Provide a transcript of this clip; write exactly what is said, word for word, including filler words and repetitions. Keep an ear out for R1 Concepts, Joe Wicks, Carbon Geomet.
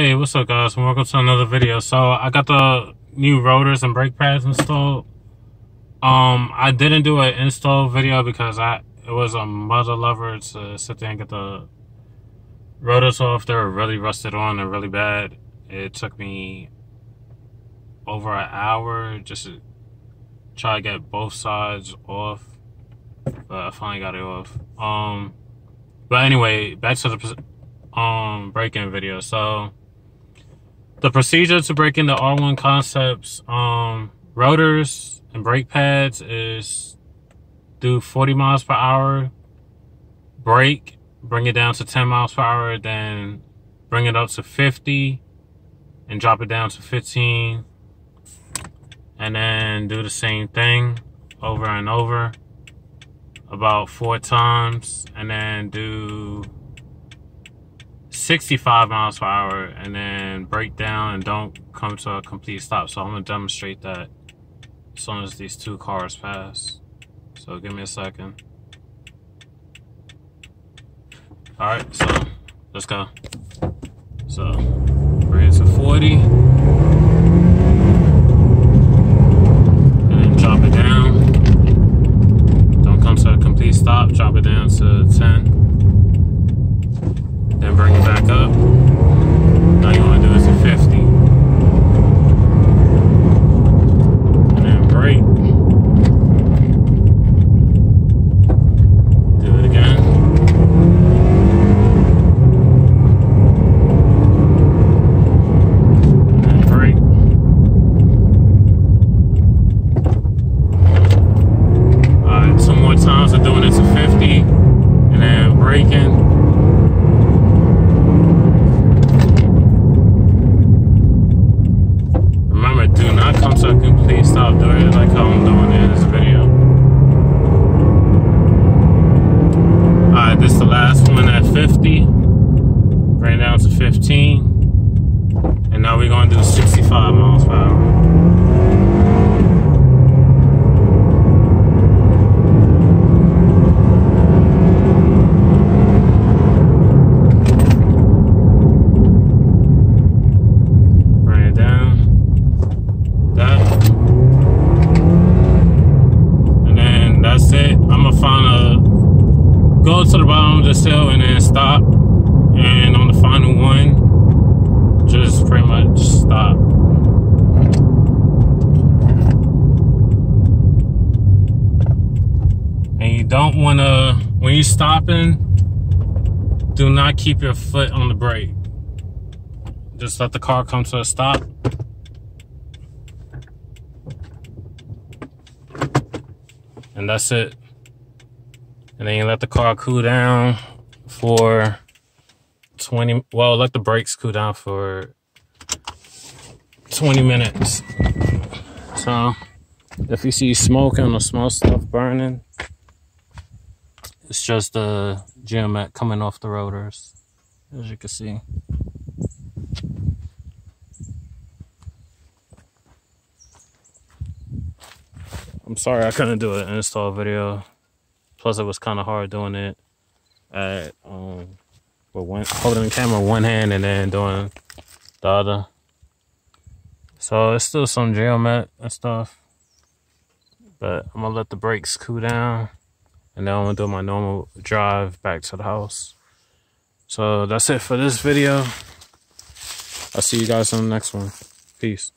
Hey, what's up guys, and welcome to another video. So I got the new rotors and brake pads installed. Um, I didn't do an install video because I it was a mother lover to sit there and get the rotors off. They were really rusted on and really bad. It took me over an hour just to try to get both sides off, but I finally got it off. Um, but anyway, back to the um break-in video. So the procedure to break into R one Concepts um, rotors and brake pads is do forty miles per hour, brake, bring it down to ten miles per hour, then bring it up to fifty and drop it down to fifteen, and then do the same thing over and over about four times, and then do sixty-five miles per hour, and then break down and don't come to a complete stop. So I'm gonna demonstrate that as soon as these two cars pass. So give me a second. All right, so let's go. So bring it to forty and then drop it down. Don't come to a complete stop, drop it down to ten. Then bring it back up. Now you want to do is a fifty. And then brake. Do it again. And then brake. Alright, some more times I'm doing it to fifty. And then braking. fifteen, and now we're going to do sixty-five miles per hour. Bring it down, that, and then that's it. I'm gonna find a go to the bottom of this hill and then stop. And on the final one, just pretty much stop. And you don't want to, when you're stopping, do not keep your foot on the brake. Just let the car come to a stop. And that's it. And then you let the car cool down for twenty, well, let the brakes cool down for twenty minutes. So if you see smoking or small stuff burning, it's just the geomet coming off the rotors, as you can see. I'm sorry I couldn't do an install video, plus it was kind of hard doing it at um But one, holding the camera one hand and then doing the other. So it's still some geomet and stuff, but I'm gonna let the brakes cool down, and then I'm gonna do my normal drive back to the house. So that's it for this video. I'll see you guys on the next one. Peace.